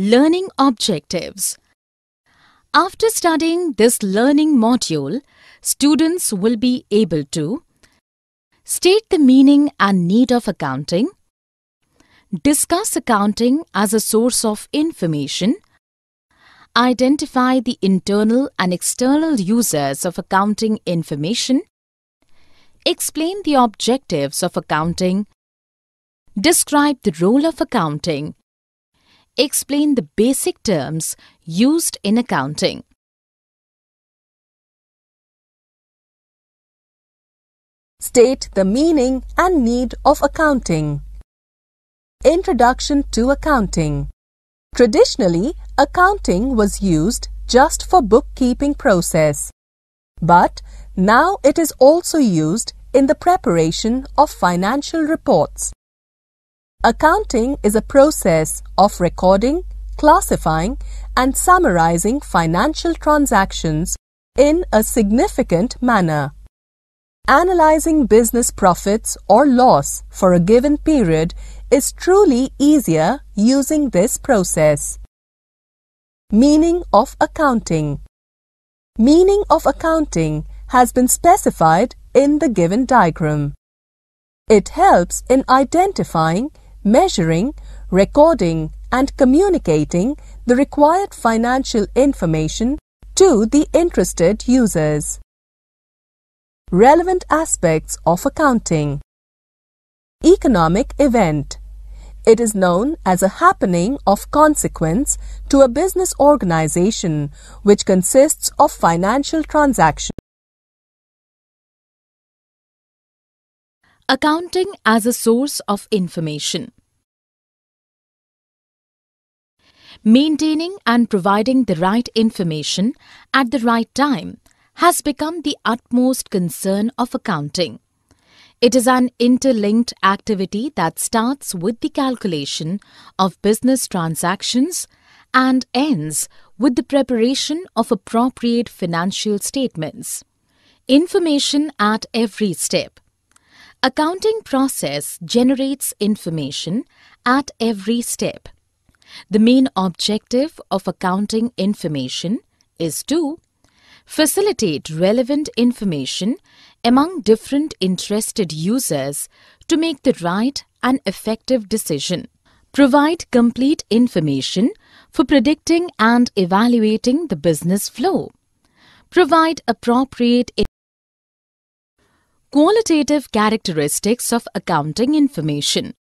Learning objectives. After studying this learning module, students will be able to state the meaning and need of accounting, discuss accounting as a source of information, identify the internal and external users of accounting information, explain the objectives of accounting, describe the role of accounting, explain the basic terms used in accounting. State the meaning and need of accounting. Introduction to accounting. Traditionally, accounting was used just for bookkeeping process, but now it is also used in the preparation of financial reports. Accounting is a process of recording, classifying, and summarizing financial transactions in a significant manner. Analyzing business profits or loss for a given period is truly easier using this process. Meaning of accounting. Meaning of accounting has been specified in the given diagram. It helps in identifying, measuring, recording, and communicating the required financial information to the interested users. Relevant aspects of accounting. Economic event. It is known as a happening of consequence to a business organization which consists of financial transactions. Accounting as a source of information. Maintaining and providing the right information at the right time has become the utmost concern of accounting. It is an interlinked activity that starts with the calculation of business transactions and ends with the preparation of appropriate financial statements. Information at every step. Accounting process generates information at every step. The main objective of accounting information is to facilitate relevant information among different interested users to make the right and effective decision. Provide complete information for predicting and evaluating the business flow. Provide appropriate qualitative characteristics of accounting information.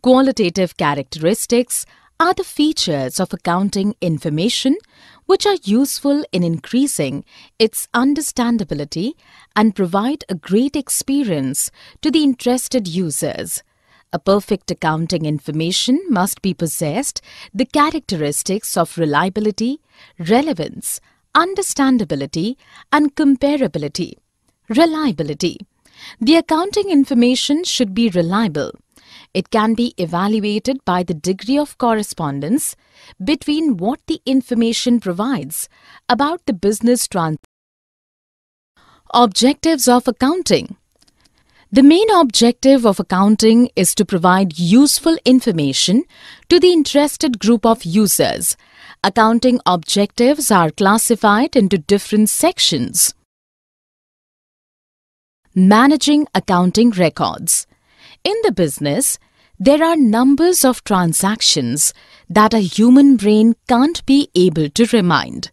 Qualitative characteristics are the features of accounting information which are useful in increasing its understandability and provide a great experience to the interested users. A perfect accounting information must be possessed the characteristics of reliability, relevance, understandability, and comparability. Reliability. The accounting information should be reliable. It can be evaluated by the degree of correspondence between what the information provides about the business transaction. Objectives of accounting. The main objective of accounting is to provide useful information to the interested group of users. Accounting objectives are classified into different sections. Managing accounting records. In the business, there are numbers of transactions that a human brain can't be able to remind.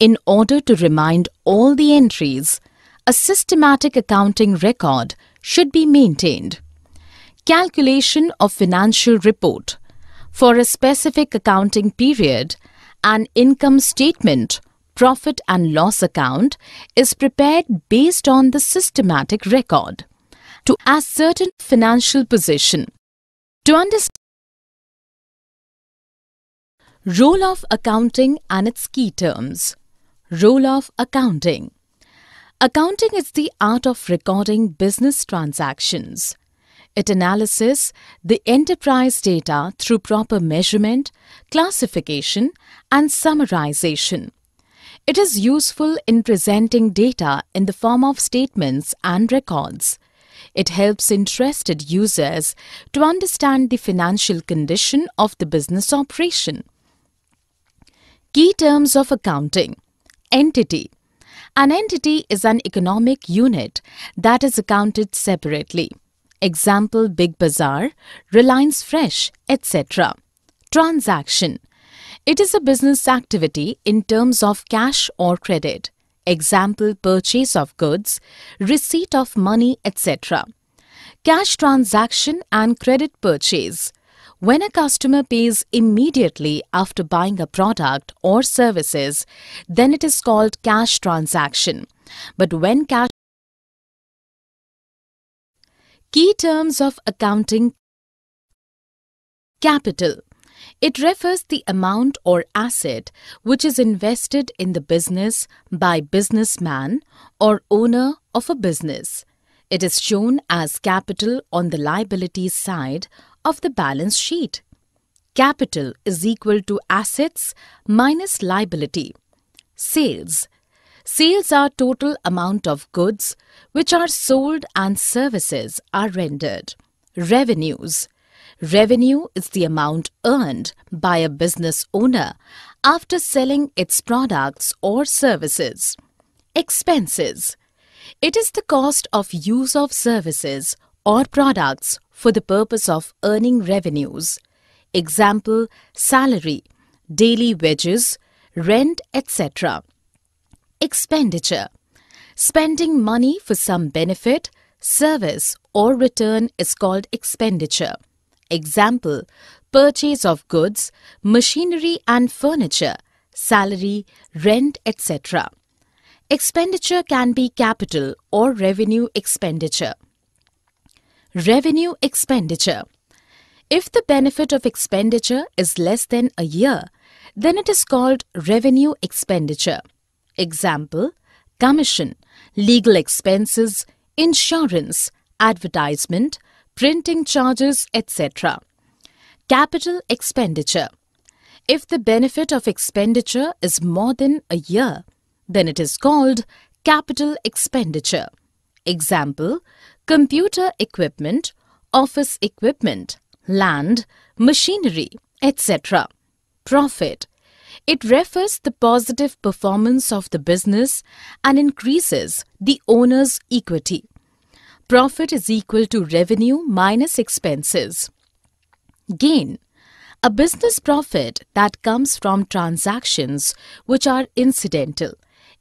In order to remind all the entries, a systematic accounting record should be maintained. Calculation of financial report. For a specific accounting period, an income statement, profit and loss account is prepared based on the systematic record. To ascertain financial position. To understand role of accounting and its key terms. Role of accounting. Accounting is the art of recording business transactions. It analyzes the enterprise data through proper measurement, classification, and summarization. It is useful in presenting data in the form of statements and records. It helps interested users to understand the financial condition of the business operation. Key terms of accounting. Entity. An entity is an economic unit that is accounted separately. Example, Big Bazaar, Reliance Fresh, etc. Transaction. It is a business activity in terms of cash or credit. Example, purchase of goods, receipt of money, etc. Cash transaction and credit purchase. When a customer pays immediately after buying a product or services, then it is called cash transaction. But when cash... Key terms of accounting. Capital. It refers the amount or asset which is invested in the business by businessman or owner of a business. It is shown as capital on the liability side of the balance sheet. Capital is equal to assets minus liability. Sales. Sales are total amount of goods which are sold and services are rendered. Revenues. Revenue is the amount earned by a business owner after selling its products or services. Expenses. It is the cost of use of services or products for the purpose of earning revenues. Example, salary, daily wages, rent, etc. Expenditure. Spending money for some benefit, service or return is called expenditure. Example, purchase of goods, machinery and furniture, salary, rent, etc. Expenditure can be capital or revenue expenditure. Revenue expenditure. If the benefit of expenditure is less than a year, then it is called revenue expenditure. Example, commission, legal expenses, insurance, advertisement, printing charges, etc. Capital expenditure. If the benefit of expenditure is more than a year, then it is called capital expenditure. Example, computer equipment, office equipment, land, machinery, etc. Profit. It refers the positive performance of the business and increases the owner's equity. Profit is equal to revenue minus expenses. Gain. A business profit that comes from transactions which are incidental.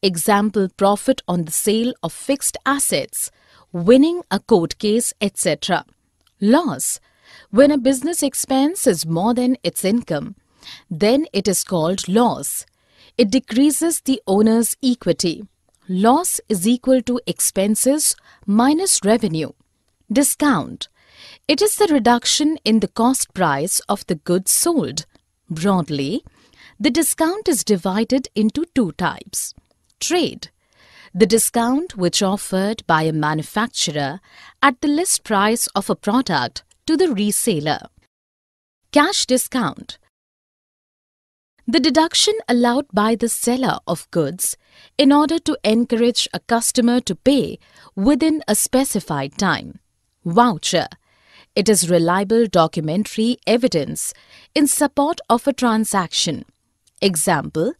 Example, profit on the sale of fixed assets, winning a court case, etc. Loss. When a business expense is more than its income, then it is called loss. It decreases the owner's equity. Loss is equal to expenses minus revenue. Discount. It is the reduction in the cost price of the goods sold. Broadly, the discount is divided into two types. Trade. The discount which offered by a manufacturer at the list price of a product to the reseller. Cash discount. The deduction allowed by the seller of goods in order to encourage a customer to pay within a specified time. Voucher. It is reliable documentary evidence in support of a transaction. Example,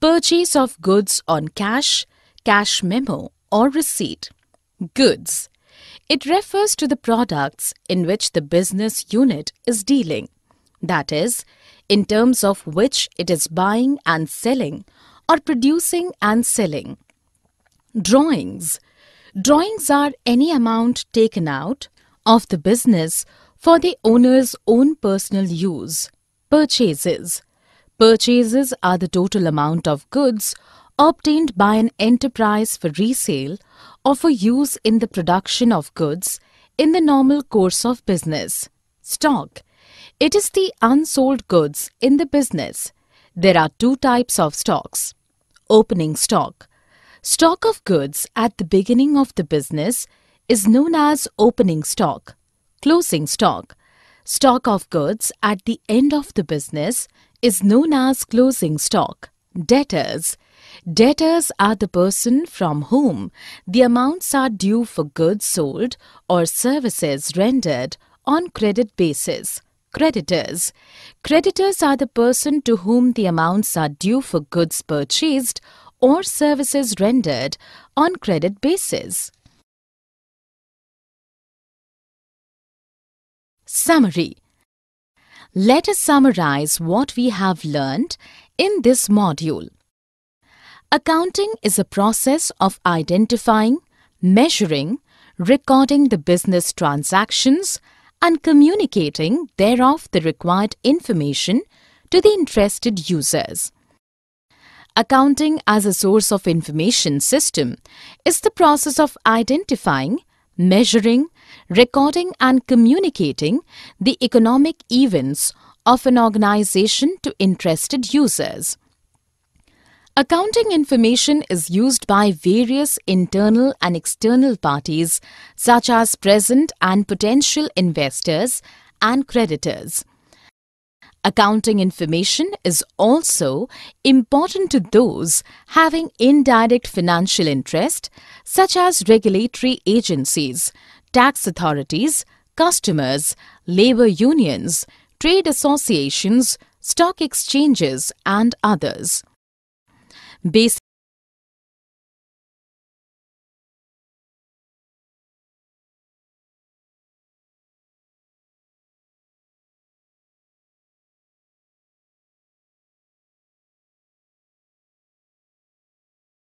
purchase of goods on cash, cash memo or receipt. Goods. It refers to the products in which the business unit is dealing. That is, in terms of which it is buying and selling or producing and selling. Drawings. Drawings are any amount taken out of the business for the owner's own personal use. Purchases. Purchases are the total amount of goods obtained by an enterprise for resale or for use in the production of goods in the normal course of business. Stock. It is the unsold goods in the business. There are two types of stocks. Opening stock. Stock of goods at the beginning of the business is known as opening stock. Closing stock. Stock of goods at the end of the business is known as closing stock. Debtors. Debtors are the person from whom the amounts are due for goods sold or services rendered on credit basis. Creditors. Creditors are the person to whom the amounts are due for goods purchased or services rendered on credit basis. Summary. Let us summarize what we have learned in this module. Accounting is a process of identifying, measuring, recording the business transactions and communicating thereof the required information to the interested users. Accounting as a source of information system is the process of identifying, measuring, recording and communicating the economic events of an organization to interested users. Accounting information is used by various internal and external parties such as present and potential investors and creditors. Accounting information is also important to those having indirect financial interest such as regulatory agencies, tax authorities, customers, labor unions, trade associations, stock exchanges and others. Based